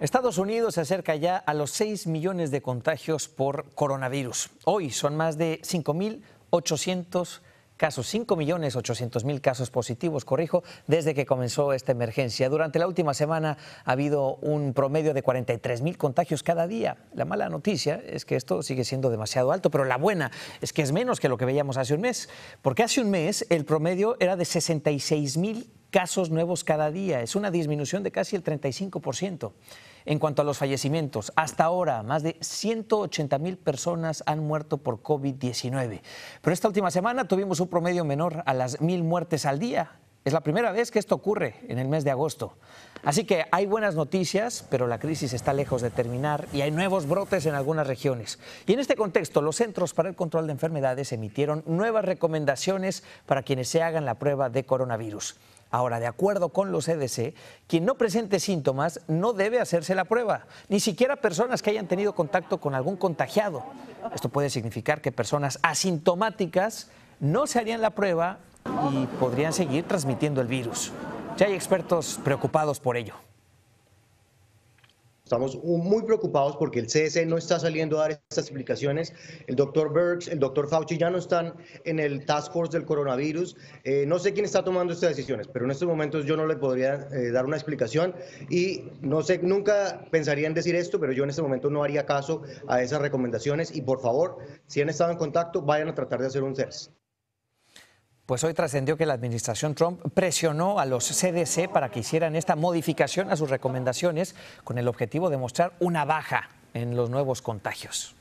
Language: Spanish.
Estados Unidos se acerca ya a los 6 millones de contagios por coronavirus. Hoy son más de 5.800 casos, 5.800.000 casos positivos, corrijo, desde que comenzó esta emergencia. Durante la última semana ha habido un promedio de 43.000 contagios cada día. La mala noticia es que esto sigue siendo demasiado alto, pero la buena es que es menos que lo que veíamos hace un mes, porque hace un mes el promedio era de 66.000 casos nuevos cada día. Es una disminución de casi el 35%. En cuanto a los fallecimientos, hasta ahora más de 180.000 personas han muerto por COVID-19. Pero esta última semana tuvimos un promedio menor a las 1.000 muertes al día. Es la primera vez que esto ocurre en el mes de agosto. Así que hay buenas noticias, pero la crisis está lejos de terminar y hay nuevos brotes en algunas regiones. Y en este contexto, los Centros para el Control de Enfermedades emitieron nuevas recomendaciones para quienes se hagan la prueba de coronavirus. Ahora, de acuerdo con los CDC, quien no presente síntomas no debe hacerse la prueba, ni siquiera personas que hayan tenido contacto con algún contagiado. Esto puede significar que personas asintomáticas no se harían la prueba y podrían seguir transmitiendo el virus. Ya hay expertos preocupados por ello. Estamos muy preocupados porque el CDC no está saliendo a dar estas explicaciones. El doctor Birx, el doctor Fauci ya no están en el task force del coronavirus. No sé quién está tomando estas decisiones, pero en estos momentos yo no le podría dar una explicación y no sé, nunca pensaría en decir esto, pero yo en este momento no haría caso a esas recomendaciones y por favor, si han estado en contacto, vayan a tratar de hacer un test. Pues hoy trascendió que la administración Trump presionó a los CDC para que hicieran esta modificación a sus recomendaciones con el objetivo de mostrar una baja en los nuevos contagios.